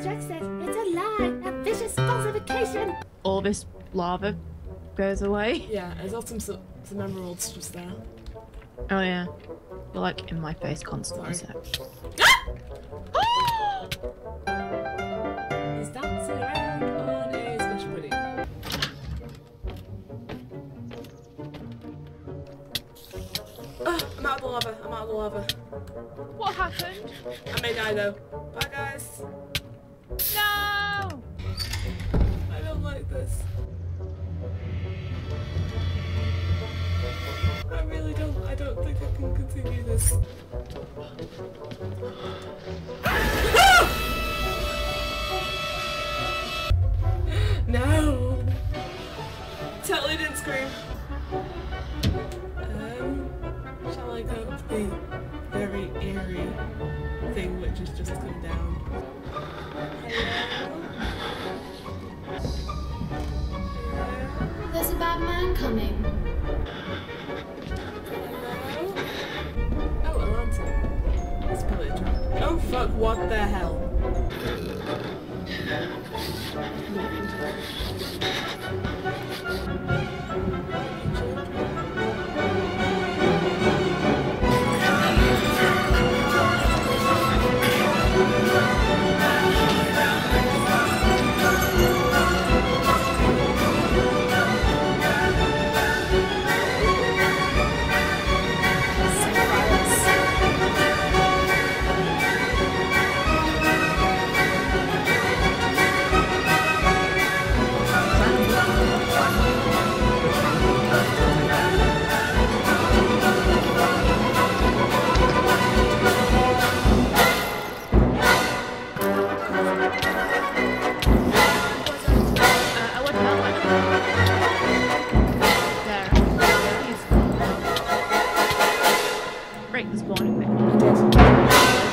Mrs. Jack says it's a lie, a vicious falsification. All this lava goes away. Yeah, there's also some emeralds just there. Oh yeah, you're like in my face constantly. So. Ah! He's dancing around on his wish pudding. I'm out of the lava. I'm out of the lava. What happened? I may die though. Bye guys. No! I don't like this. I really don't. I don't think I can continue this. No! Totally didn't scream. Shall I go up the very eerie thing which has just come down? Hello? There's a bad man coming. Hello? Oh, a lantern. That's probably a trap. Oh fuck, what the hell? Break the spawning thing.